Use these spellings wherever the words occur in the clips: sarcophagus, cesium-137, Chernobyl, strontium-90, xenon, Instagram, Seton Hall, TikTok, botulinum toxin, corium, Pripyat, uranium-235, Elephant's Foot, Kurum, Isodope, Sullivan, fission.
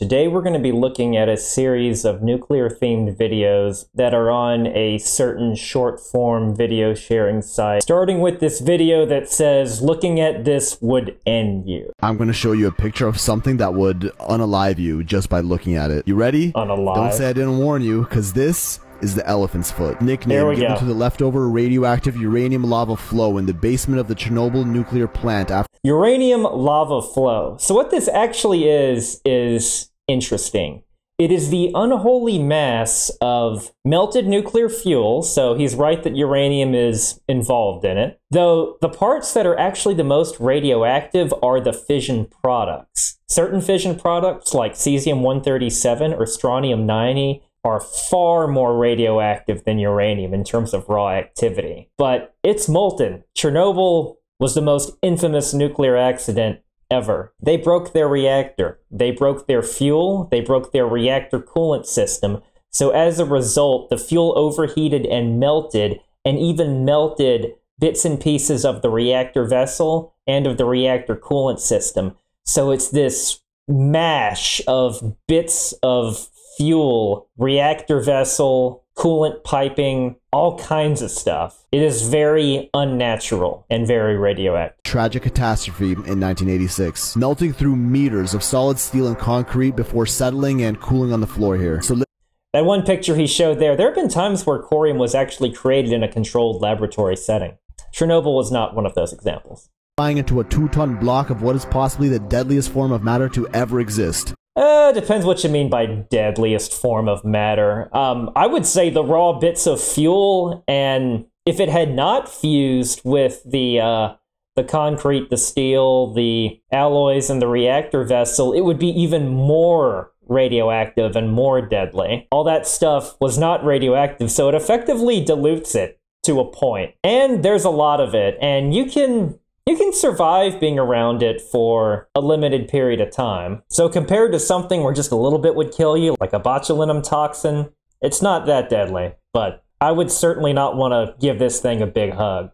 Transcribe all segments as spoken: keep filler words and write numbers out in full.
Today we're going to be looking at a series of nuclear-themed videos that are on a certain short-form video sharing site, starting with this video that says, looking at this would end you. I'm going to show you a picture of something that would unalive you just by looking at it. You ready? Unalive. Don't say I didn't warn you, because this is the elephant's foot, nickname given go. to the leftover radioactive uranium lava flow in the basement of the Chernobyl nuclear plant. After uranium lava flow. So what this actually is, is interesting. It is the unholy mass of melted nuclear fuel, so he's right that uranium is involved in it, though the parts that are actually the most radioactive are the fission products. Certain fission products like cesium one thirty-seven or strontium ninety are far more radioactive than uranium in terms of raw activity. But it's molten. Chernobyl was the most infamous nuclear accident ever. They broke their reactor. They broke their fuel. They broke their reactor coolant system. So as a result, the fuel overheated and melted, and even melted bits and pieces of the reactor vessel and of the reactor coolant system. So it's this mash of bits of fuel, reactor vessel, coolant piping, all kinds of stuff. It is very unnatural and very radioactive. Tragic catastrophe in nineteen eighty-six, melting through meters of solid steel and concrete before settling and cooling on the floor here. So that one picture he showed there, there have been times where corium was actually created in a controlled laboratory setting. Chernobyl was not one of those examples. Flying into a two-ton block of what is possibly the deadliest form of matter to ever exist. Uh, depends what you mean by deadliest form of matter. Um, I would say the raw bits of fuel, and if it had not fused with the uh, the concrete, the steel, the alloys, and the reactor vessel, it would be even more radioactive and more deadly. All that stuff was not radioactive, so it effectively dilutes it to a point. And there's a lot of it, and you can... You can survive being around it for a limited period of time. So compared to something where just a little bit would kill you, like a botulinum toxin, it's not that deadly. But I would certainly not want to give this thing a big hug.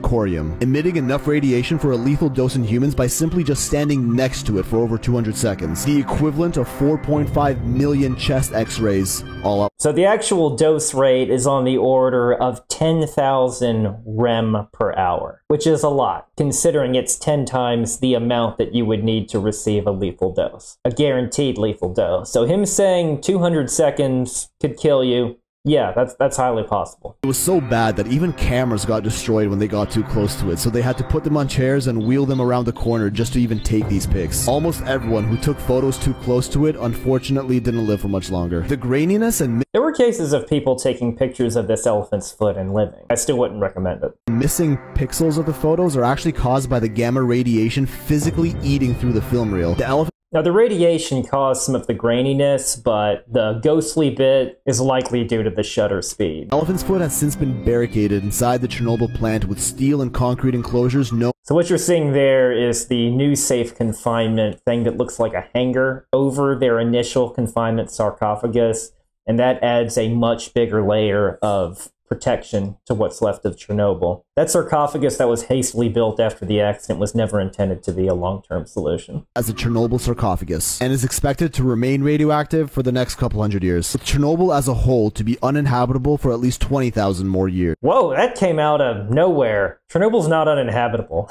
Corium, emitting enough radiation for a lethal dose in humans by simply just standing next to it for over two hundred seconds. The equivalent of four point five million chest x-rays all up. So the actual dose rate is on the order of ten thousand rem per hour, which is a lot, considering it's ten times the amount that you would need to receive a lethal dose, a guaranteed lethal dose. So him saying two hundred seconds could kill you, yeah, that's that's highly possible. It was so bad that even cameras got destroyed when they got too close to it, so they had to put them on chairs and wheel them around the corner just to even take these pics. Almost everyone who took photos too close to it unfortunately didn't live for much longer. The graininess and... There were cases of people taking pictures of this elephant's foot and living. I still wouldn't recommend it. Missing pixels of the photos are actually caused by the gamma radiation physically eating through the film reel. The elephant... Now, the radiation caused some of the graininess, but the ghostly bit is likely due to the shutter speed. Elephant's Foot has since been barricaded inside the Chernobyl plant with steel and concrete enclosures. No. So what you're seeing there is the new safe confinement thing that looks like a hangar over their initial confinement sarcophagus, and that adds a much bigger layer of protection to what's left of Chernobyl. That sarcophagus that was hastily built after the accident was never intended to be a long-term solution. As a Chernobyl sarcophagus, and is expected to remain radioactive for the next couple hundred years. With Chernobyl as a whole to be uninhabitable for at least twenty thousand more years. Whoa, that came out of nowhere. Chernobyl's not uninhabitable.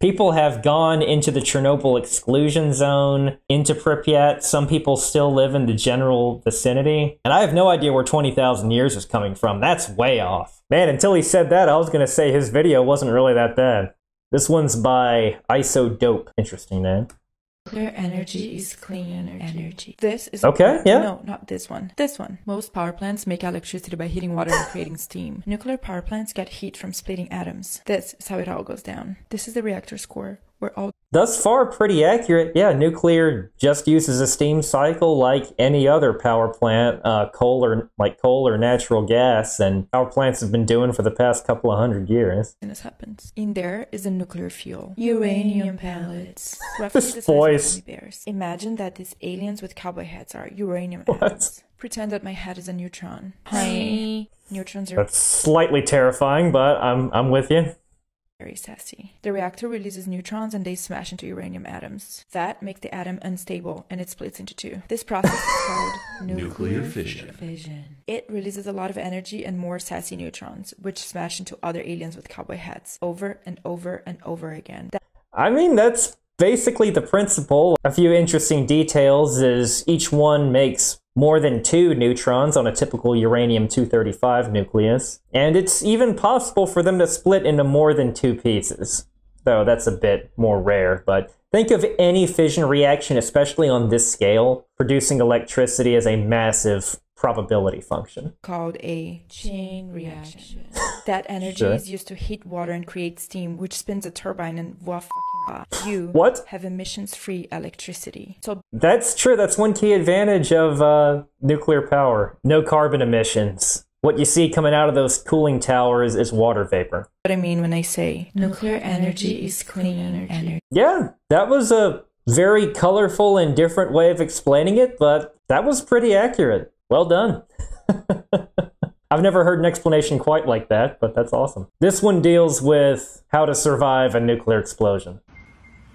People have gone into the Chernobyl exclusion zone, into Pripyat. Some people still live in the general vicinity. And I have no idea where twenty thousand years is coming from. That's way off. Man, until he said that, I was going to say his video wasn't really that bad. This one's by Isodope. Interesting name. Nuclear energy is clean energy. energy. This is... Okay, yeah. No, not this one. This one. Most power plants make electricity by heating water and creating steam. Nuclear power plants get heat from splitting atoms. This is how it all goes down. This is the reactor's core. We're all... Thus far, pretty accurate. Yeah, nuclear just uses a steam cycle like any other power plant, uh, coal or like coal or natural gas, and power plants have been doing for the past couple of hundred years. And this happens. In there is a nuclear fuel. Uranium pellets. This voice. Bears. Imagine that these aliens with cowboy hats are uranium atoms. Pretend that my head is a neutron. Hi. Neutrons are... That's slightly terrifying, but I'm I'm with you. Very sassy. The reactor releases neutrons and they smash into uranium atoms. That makes the atom unstable and it splits into two. This process is called nuclear, nuclear fission. fission. It releases a lot of energy and more sassy neutrons, which smash into other aliens with cowboy hats over and over and over again. That I mean, that's basically the principle. A few interesting details is each one makes more than two neutrons on a typical uranium two thirty-five nucleus, and it's even possible for them to split into more than two pieces, though that's a bit more rare. But think of any fission reaction, especially on this scale, producing electricity as a massive probability function. Called a chain reaction. That energy sure. is used to heat water and create steam, which spins a turbine and wah f***ing ah. You what? have emissions-free electricity. So that's true. That's one key advantage of uh, nuclear power. No carbon emissions. What you see coming out of those cooling towers is water vapor. What I mean when I say nuclear energy is clean energy. energy. Yeah, that was a very colorful and different way of explaining it, but that was pretty accurate. Well done. I've never heard an explanation quite like that, but that's awesome. This one deals with how to survive a nuclear explosion.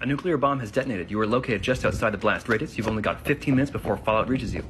A nuclear bomb has detonated. You are located just outside the blast radius. You've only got fifteen minutes before fallout reaches you.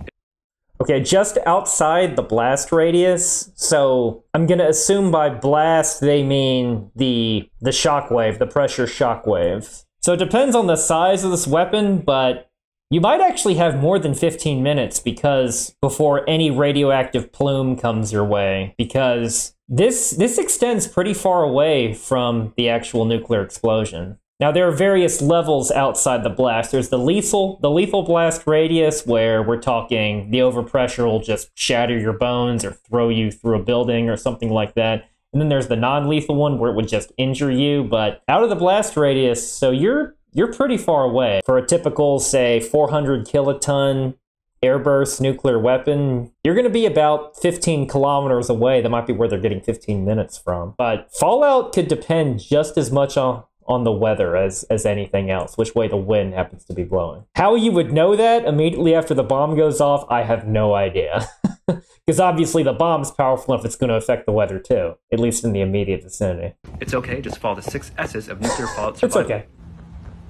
Okay, just outside the blast radius. So I'm going to assume by blast they mean the, the shockwave, the pressure shockwave. So it depends on the size of this weapon, but you might actually have more than fifteen minutes because before any radioactive plume comes your way, because this this extends pretty far away from the actual nuclear explosion. Now there are various levels outside the blast. There's the lethal the lethal blast radius, where we're talking the overpressure will just shatter your bones or throw you through a building or something like that. And then there's the non-lethal one, where it would just injure you, but out of the blast radius, so you're You're pretty far away. For a typical, say, four hundred kiloton airburst nuclear weapon, you're going to be about fifteen kilometers away. That might be where they're getting fifteen minutes from. But fallout could depend just as much on, on the weather as, as anything else, which way the wind happens to be blowing. How you would know that immediately after the bomb goes off, I have no idea. Because obviously the bomb's powerful enough it's going to affect the weather too, at least in the immediate vicinity. It's okay, just follow the six S's of nuclear fallout survival. It's okay.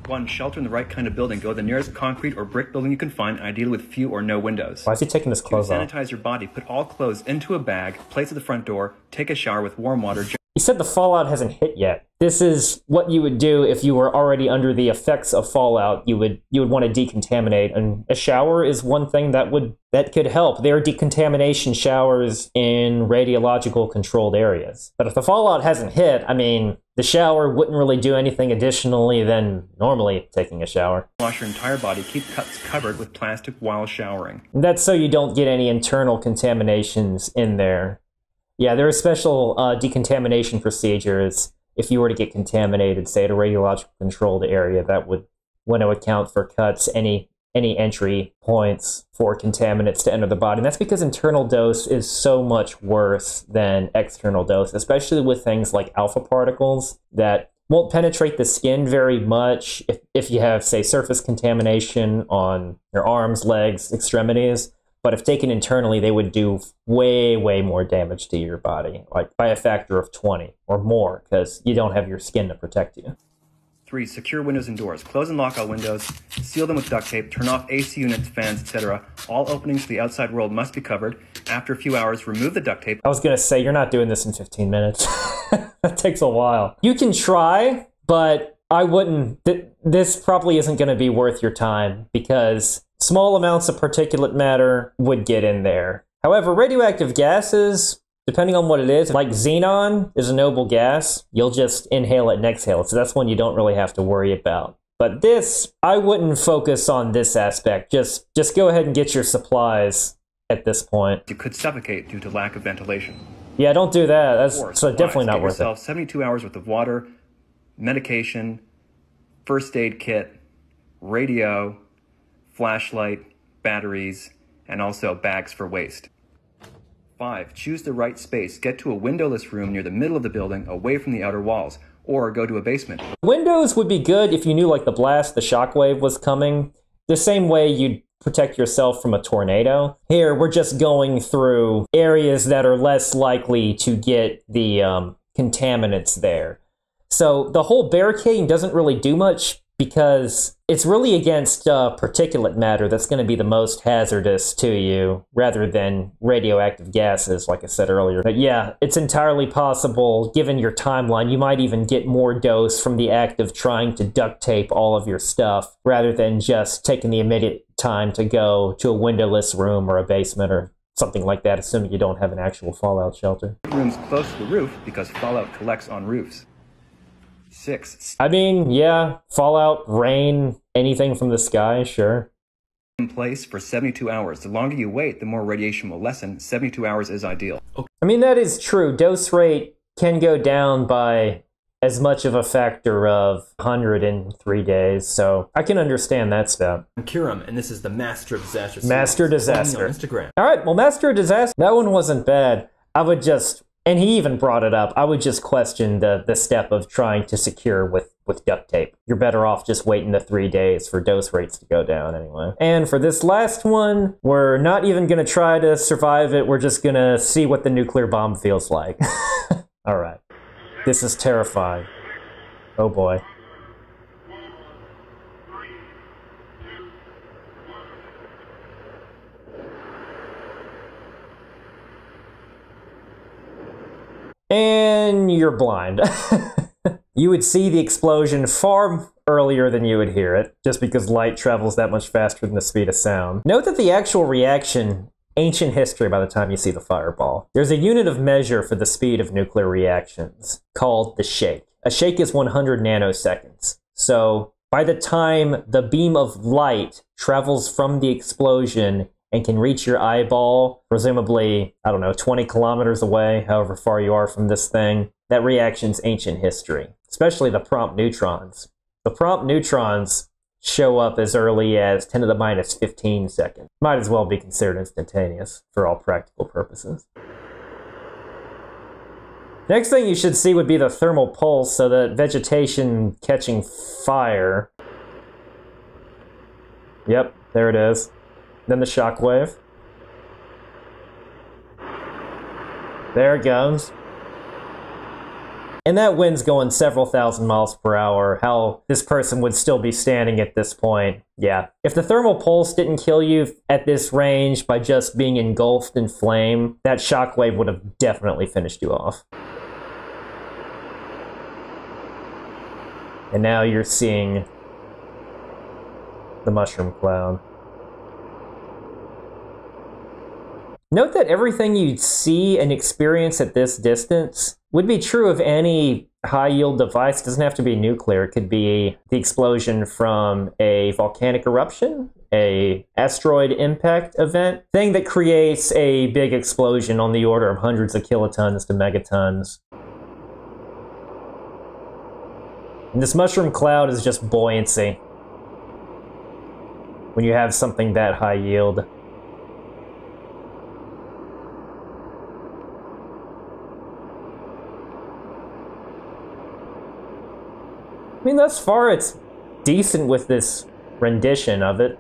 One, shelter in the right kind of building. Go to the nearest concrete or brick building you can find, ideally with few or no windows. Why is he taking his clothes off? Sanitize your body. Put all clothes into a bag, place at the front door, take a shower with warm water. He said the fallout hasn't hit yet. This is what you would do if you were already under the effects of fallout. You would you would want to decontaminate, and a shower is one thing that would that could help. There are decontamination showers in radiological controlled areas. But if the fallout hasn't hit, I mean, the shower wouldn't really do anything additionally than normally taking a shower. Wash your entire body, keep cuts covered with plastic while showering. That's so you don't get any internal contaminations in there. Yeah, there are special uh, decontamination procedures. If you were to get contaminated, say at a radiological controlled area, that would want to account for cuts, any any entry points for contaminants to enter the body. And that's because internal dose is so much worse than external dose, especially with things like alpha particles that won't penetrate the skin very much. If, if you have, say, surface contamination on your arms, legs, extremities. But if taken internally, they would do way, way more damage to your body, like by a factor of twenty or more, because you don't have your skin to protect you. Three, secure windows and doors. Close and lock all windows, seal them with duct tape, turn off A C units, fans, et cetera. All openings to the outside world must be covered. After a few hours, remove the duct tape. I was going to say, you're not doing this in fifteen minutes. That takes a while. You can try, but I wouldn't. Th this probably isn't going to be worth your time, because small amounts of particulate matter would get in there. However, radioactive gases, depending on what it is, like xenon is a noble gas, you'll just inhale it and exhale it, so that's one you don't really have to worry about. But this, I wouldn't focus on this aspect. Just, just go ahead and get your supplies at this point. You could suffocate due to lack of ventilation. Yeah, don't do that. That's so supplies. Definitely not Get worth yourself it. seventy-two hours worth of water, medication, first aid kit, radio, flashlight, batteries, and also bags for waste. Five, choose the right space. Get to a windowless room near the middle of the building, away from the outer walls, or go to a basement. Windows would be good if you knew, like, the blast, the shockwave was coming. The same way you'd protect yourself from a tornado. Here, we're just going through areas that are less likely to get the um, contaminants there. So the whole barricading doesn't really do much because it's really against uh, particulate matter that's going to be the most hazardous to you rather than radioactive gases, like I said earlier. But yeah, it's entirely possible, given your timeline, you might even get more dose from the act of trying to duct tape all of your stuff rather than just taking the immediate time to go to a windowless room or a basement or something like that, assuming you don't have an actual fallout shelter. Rooms close to the roof because fallout collects on roofs. Six. I mean, yeah, fallout, rain, anything from the sky, sure. In place for seventy-two hours. The longer you wait, the more radiation will lessen. seventy-two hours is ideal. Okay. I mean, that is true. Dose rate can go down by as much of a factor of one hundred in three days, so I can understand that stuff. I'm Kurum, and this is the Master of Disaster. Master Disaster. On Instagram. All right, well, Master Disaster, that one wasn't bad. I would just... And he even brought it up. I would just question the the step of trying to secure with, with duct tape. You're better off just waiting the three days for dose rates to go down anyway. And for this last one, we're not even going to try to survive it. We're just going to see what the nuclear bomb feels like. All right. This is terrifying. Oh, boy. And you're blind. You would see the explosion far earlier than you would hear it, just because light travels that much faster than the speed of sound. Note that the actual reaction, ancient history by the time you see the fireball. There's a unit of measure for the speed of nuclear reactions called the shake. A shake is one hundred nanoseconds. So by the time the beam of light travels from the explosion and can reach your eyeball, presumably, I don't know, twenty kilometers away, however far you are from this thing, that reaction's ancient history, especially the prompt neutrons. The prompt neutrons show up as early as ten to the minus fifteen seconds. Might as well be considered instantaneous for all practical purposes. Next thing you should see would be the thermal pulse, so that vegetation catching fire. Yep, there it is. Then the shockwave. There it goes. And that wind's going several thousand miles per hour. How this person would still be standing at this point. Yeah. If the thermal pulse didn't kill you at this range by just being engulfed in flame, that shockwave would have definitely finished you off. And now you're seeing the mushroom cloud. Note that everything you'd see and experience at this distance would be true of any high-yield device. It doesn't have to be nuclear. It could be the explosion from a volcanic eruption, an asteroid impact event, thing that creates a big explosion on the order of hundreds of kilotons to megatons. And this mushroom cloud is just buoyancy when you have something that high-yield. I mean, thus far, it's decent with this rendition of it.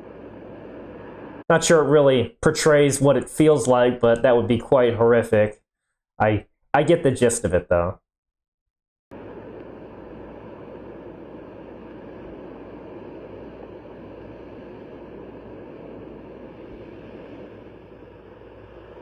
Not sure it really portrays what it feels like, but that would be quite horrific. I, I get the gist of it, though.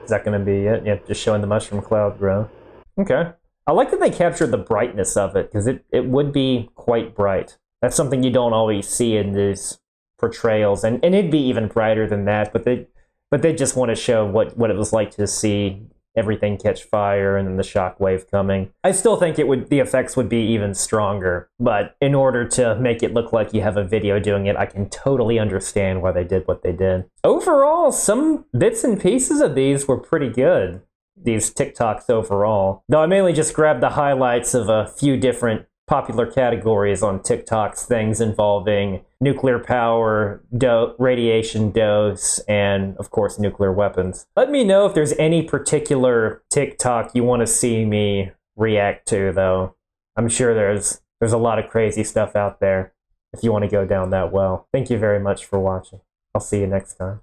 Is that going to be it? Yep, just showing the mushroom cloud grow. Okay. I like that they captured the brightness of it, because it, it would be quite bright. That's something you don't always see in these portrayals, and, and it'd be even brighter than that, but they but they just want to show what, what it was like to see everything catch fire and then the shockwave coming. I still think it would the effects would be even stronger, but in order to make it look like you have a video doing it, I can totally understand why they did what they did. Overall, some bits and pieces of these were pretty good. These TikToks overall. Though I mainly just grabbed the highlights of a few different popular categories on TikToks, things involving nuclear power, do radiation dose, and of course nuclear weapons. Let me know if there's any particular TikTok you want to see me react to though. I'm sure there's there's a lot of crazy stuff out there if you want to go down that well. Thank you very much for watching. I'll see you next time.